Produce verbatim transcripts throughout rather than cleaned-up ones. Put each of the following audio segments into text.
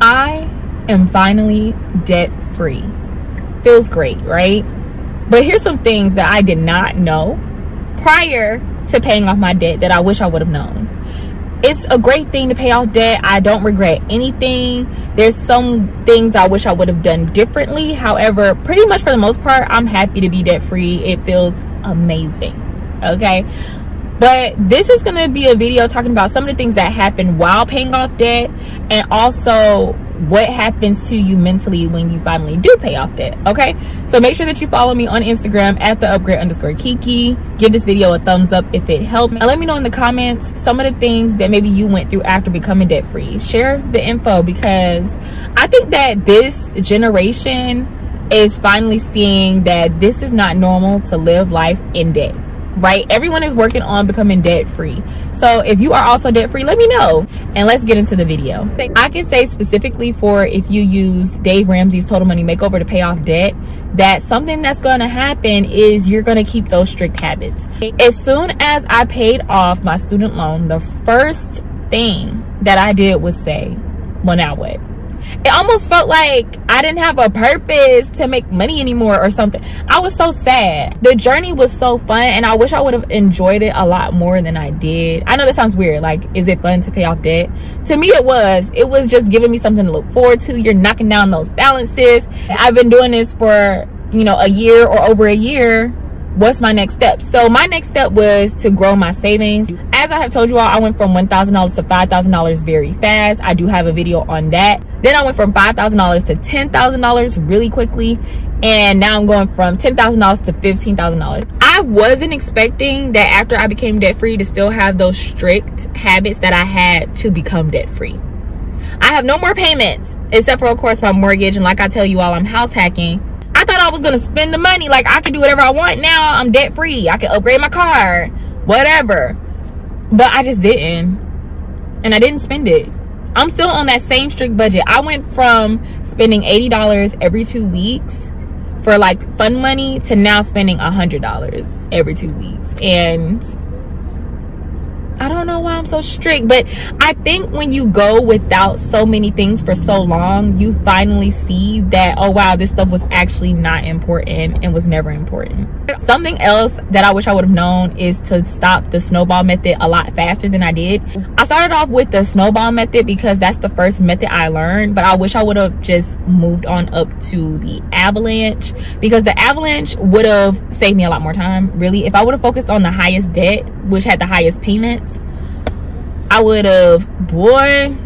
I am finally debt free. Feels great, right? But here's some things that I did not know prior to paying off my debt that I wish I would have known. It's a great thing to pay off debt. I don't regret anything. There's some things I wish I would have done differently. However, pretty much for the most part, I'm happy to be debt free. It feels amazing, okay? But this is gonna be a video talking about some of the things that happen while paying off debt, and also what happens to you mentally when you finally do pay off debt, okay? So make sure that you follow me on Instagram at the upgrade underscore Kiki. Give this video a thumbs up if it helps, and let me know in the comments some of the things that maybe you went through after becoming debt free. Share the info, because I think that this generation is finally seeing that this is not normal to live life in debt, right? Everyone is working on becoming debt free. So if you are also debt free, let me know, and let's get into the video. I can say specifically for if you use Dave Ramsey's Total Money Makeover to pay off debt, that something that's going to happen is you're going to keep those strict habits. As soon as I paid off my student loan, the first thing that I did was say, well, now what? It almost felt like I didn't have a purpose to make money anymore or something. I was so sad. The journey was so fun, and I wish I would have enjoyed it a lot more than I did. I know that sounds weird. Like, is it fun to pay off debt? To me, it was. It was just giving me something to look forward to. You're knocking down those balances. I've been doing this for, you know, a year or over a year. What's my next step? So my next step was to grow my savings. As I have told you all, I went from one thousand dollars to five thousand dollars very fast. I do have a video on that. Then I went from five thousand dollars to ten thousand dollars really quickly. And now I'm going from ten thousand dollars to fifteen thousand dollars. I wasn't expecting that after I became debt free to still have those strict habits that I had to become debt free. I have no more payments, except for, of course, my mortgage. And like I tell you all, I'm house hacking. I thought I was going to spend the money. Like, I could do whatever I want now. I'm debt free. I can upgrade my car, whatever. But I just didn't. And I didn't spend it. I'm still on that same strict budget. I went from spending eighty dollars every two weeks for like fun money to now spending one hundred dollars every two weeks. And I don't know why I'm so strict, but I think when you go without so many things for so long, you finally see that, oh wow, this stuff was actually not important and was never important. Something else that I wish I would have known is to stop the snowball method a lot faster than I did. I started off with the snowball method because that's the first method I learned, but I wish I would have just moved on up to the avalanche, because the avalanche would have saved me a lot more time, really. If I would have focused on the highest debt, which had the highest payments, I would have, boy,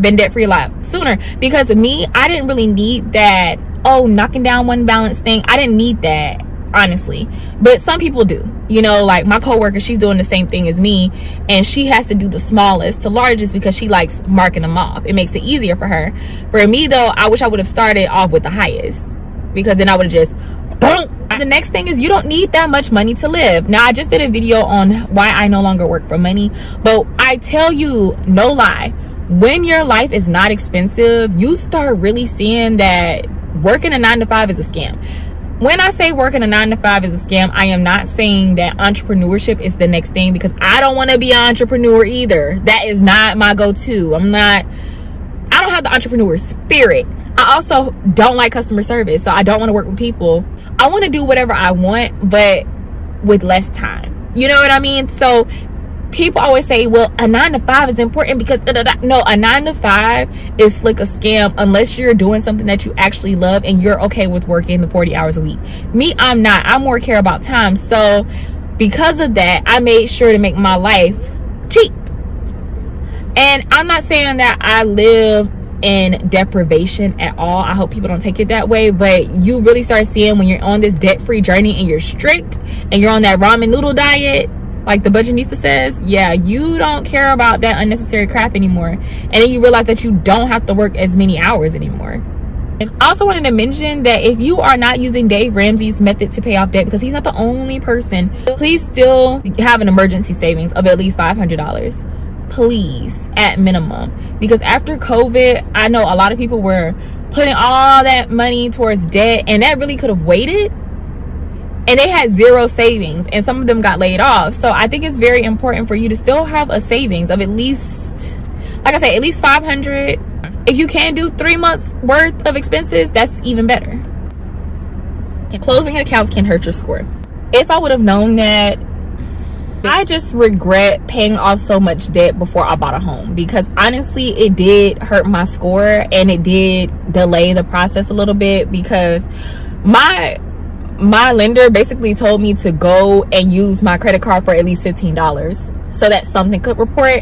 been debt free a lot sooner. Because of me, I didn't really need that, oh, knocking down one balance thing. I didn't need that, honestly. But some people do, you know, like my coworker, she's doing the same thing as me, and she has to do the smallest to largest because she likes marking them off. It makes it easier for her. For me though, I wish I would have started off with the highest, because then I would have just, boom. The next thing is, you don't need that much money to live. Now, I just did a video on why I no longer work for money, but I tell you, no lie, when your life is not expensive, you start really seeing that working a nine to five is a scam. When I say working a nine to five is a scam, I am not saying that entrepreneurship is the next thing, because I don't want to be an entrepreneur either. That is not my go-to. I'm not, I don't have the entrepreneur spirit. I also don't like customer service, so I don't want to work with people. I want to do whatever I want, but with less time. You know what I mean? So people always say, well, a nine to five is important because da, da, da. No, a nine to five is like a scam unless you're doing something that you actually love and you're okay with working the forty hours a week. Me, I'm not. I more care about time. So because of that, I made sure to make my life cheap. And I'm not saying that I live in deprivation at all. I hope people don't take it that way, but you really start seeing when you're on this debt-free journey and you're strict and you're on that ramen noodle diet, like the budgetnista says, yeah, you don't care about that unnecessary crap anymore. And then you realize that you don't have to work as many hours anymore. And I also wanted to mention that if you are not using Dave Ramsey's method to pay off debt, because he's not the only person, please still have an emergency savings of at least five hundred dollars. Please, at minimum, because after COVID, I know a lot of people were putting all that money towards debt, and that really could have waited, and they had zero savings, and some of them got laid off. So I think it's very important for you to still have a savings of at least, like I said, at least five hundred. If you can do three months worth of expenses, that's even better. And closing accounts can hurt your score. If I would have known that, I just regret paying off so much debt before I bought a home, because honestly it did hurt my score and it did delay the process a little bit, because my my lender basically told me to go and use my credit card for at least fifteen dollars so that something could report.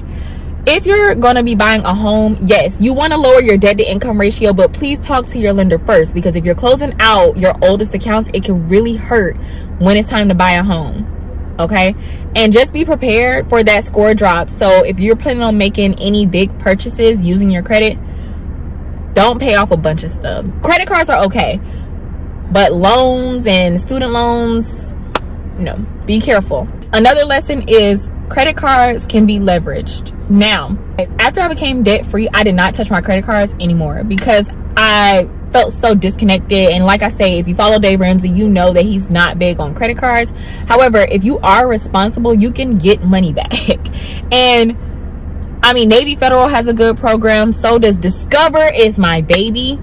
If you're gonna be buying a home, yes, you wanna lower your debt to income ratio, but please talk to your lender first, because if you're closing out your oldest accounts, it can really hurt when it's time to buy a home, okay? And just be prepared for that score drop. So if you're planning on making any big purchases using your credit, don't pay off a bunch of stuff. Credit cards are okay, but loans and student loans, no, be careful. Another lesson is credit cards can be leveraged. Now, after I became debt free, I did not touch my credit cards anymore because I felt so disconnected. And like I say, if you follow Dave Ramsey, you know that he's not big on credit cards. However, if you are responsible, you can get money back. And I mean, Navy Federal has a good program. So does Discover. Is my baby.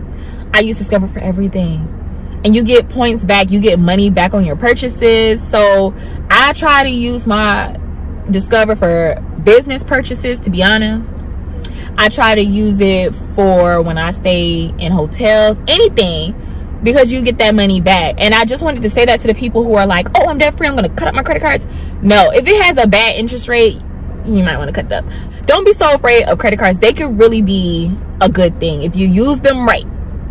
I use Discover for everything. And you get points back. You get money back on your purchases. So I try to use my Discover for business purchases, to be honest. I try to use it for when I stay in hotels, anything, because you get that money back. And I just wanted to say that to the people who are like, oh, I'm debt free, I'm gonna cut up my credit cards. No, if it has a bad interest rate, you might want to cut it up. Don't be so afraid of credit cards. They could really be a good thing if you use them right.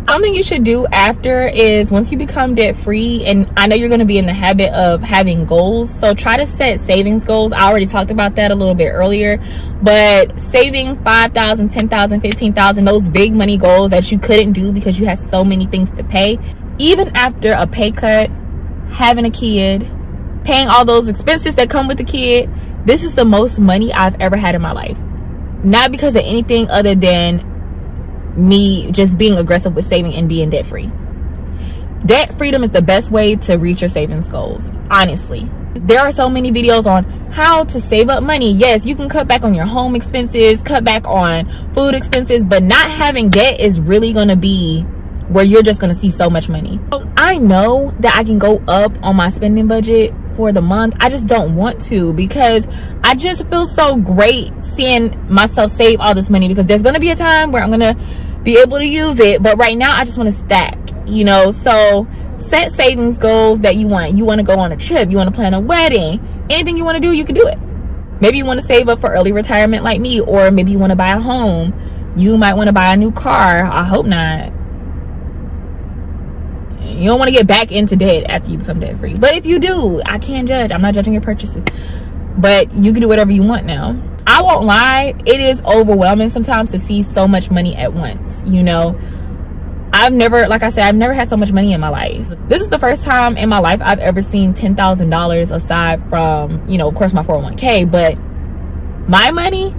Something you should do after is, once you become debt free, and I know you're going to be in the habit of having goals, so try to set savings goals. I already talked about that a little bit earlier, but saving five thousand, ten thousand, fifteen thousand, those big money goals that you couldn't do because you had so many things to pay. Even after a pay cut, having a kid, paying all those expenses that come with the kid, this is the most money I've ever had in my life. Not because of anything other than me just being aggressive with saving and being debt free. Debt freedom is the best way to reach your savings goals, honestly. There are so many videos on how to save up money. Yes, you can cut back on your home expenses, cut back on food expenses, but not having debt is really going to be where you're just going to see so much money. I know that I can go up on my spending budget for the month. I just don't want to, because I just feel so great seeing myself save all this money, because there's going to be a time where I'm going to be able to use it, but right now I just want to stack, you know. So set savings goals that you want. You want to go on a trip, you want to plan a wedding, anything you want to do, you can do it. Maybe you want to save up for early retirement like me, or maybe you want to buy a home. You might want to buy a new car. I hope not. You don't want to get back into debt after you become debt free. But if you do, I can't judge. I'm not judging your purchases. But you can do whatever you want now. I won't lie, it is overwhelming sometimes to see so much money at once, you know. I've never, like I said, I've never had so much money in my life. This is the first time in my life I've ever seen ten thousand dollars aside from, you know, of course my four oh one K. But my money,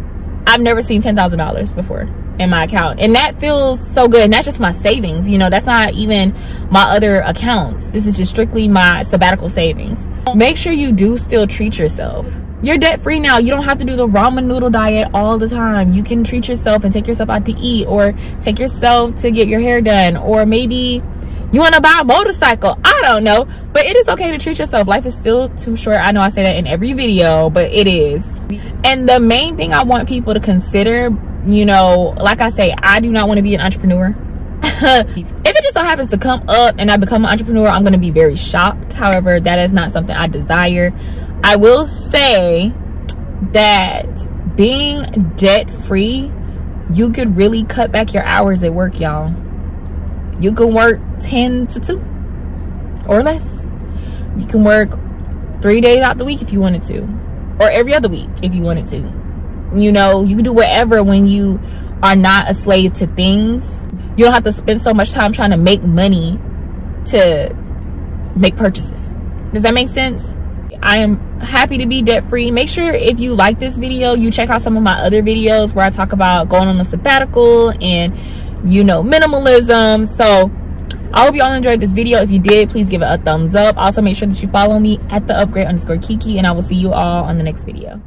I've never seen ten thousand dollars before in my account, and that feels so good. And that's just my savings, you know. That's not even my other accounts. This is just strictly my sabbatical savings. Make sure you do still treat yourself. You're debt free now. You don't have to do the ramen noodle diet all the time. You can treat yourself and take yourself out to eat, or take yourself to get your hair done, or maybe you want to buy a motorcycle, I don't know. But it is okay to treat yourself. Life is still too short. I know I say that in every video, but it is. And the main thing I want people to consider, you know, like I say, I do not want to be an entrepreneur. If it just so happens to come up and I become an entrepreneur, I'm going to be very shocked. However, that is not something I desire. I will say that being debt free, you could really cut back your hours at work, y'all. You can work ten to two or less. You can work three days out the week if you wanted to, or every other week if you wanted to. You know, you can do whatever when you are not a slave to things. You don't have to spend so much time trying to make money to make purchases. Does that make sense? I am happy to be debt free. Make sure if you like this video, you check out some of my other videos where I talk about going on a sabbatical and, you know, minimalism. So I hope y'all enjoyed this video. If you did, please give it a thumbs up. Also, make sure that you follow me at the upgrade underscore Kiki, and I will see you all on the next video.